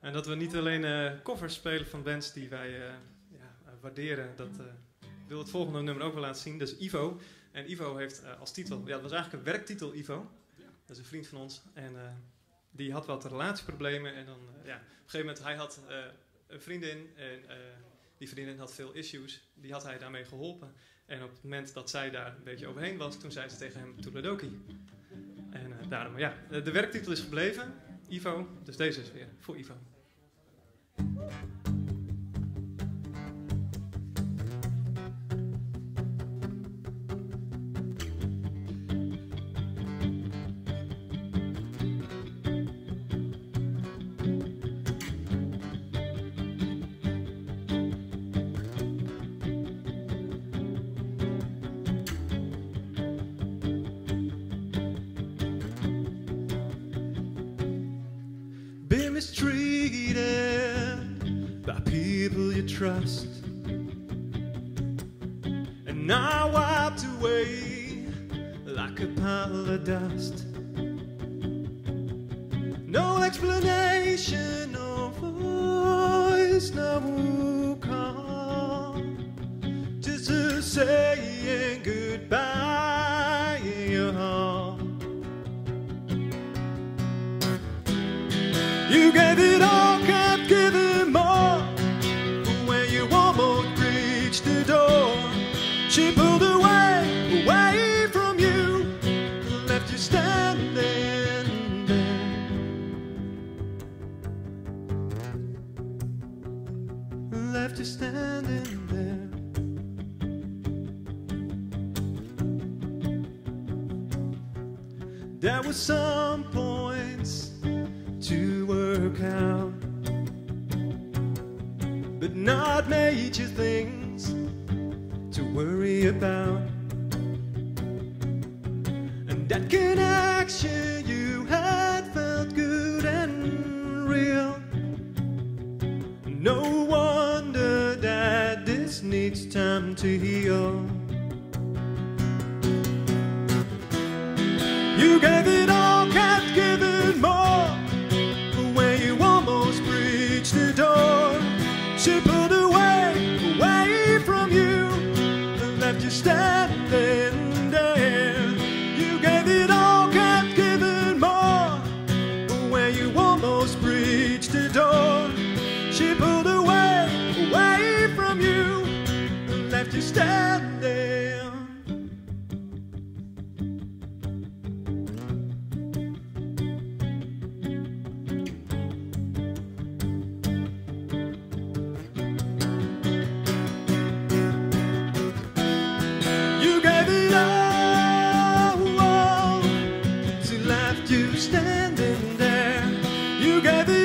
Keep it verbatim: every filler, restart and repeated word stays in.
En dat we niet alleen uh, covers spelen van bands die wij uh, ja, waarderen. Dat uh, ik wil het volgende nummer ook wel laten zien. Dus Ivo. En Ivo heeft uh, als titel, ja, dat was eigenlijk een werktitel, Ivo. Dat is een vriend van ons. En uh, die had wat relatieproblemen. En dan, uh, ja, op een gegeven moment, hij had uh, een vriendin. En uh, die vriendin had veel issues. Die had hij daarmee geholpen. En op het moment dat zij daar een beetje overheen was, toen zei ze tegen hem, toedeledokie. En uh, daarom, ja, de werktitel is gebleven. Ivo. Dus deze is weer voor Ivo. Been mistreated by people you trust, and I wiped away like a pile of dust. No explanation, no voice, no call, just a saying goodbye in your heart. You gave it all, kept giving more. When you almost reached the door, she pulled away, away from you, left you standing there, left you standing there. There were some points to work out, but not major things to worry about. And that connection you had felt good and real. No wonder that this needs time to heal. You gave it all, kept giving more. The door, she pulled away, away from you, and left you standing there. You gave it all, kept giving more. When you almost breached the door, she pulled away, away from you, and left you standing there. You gave it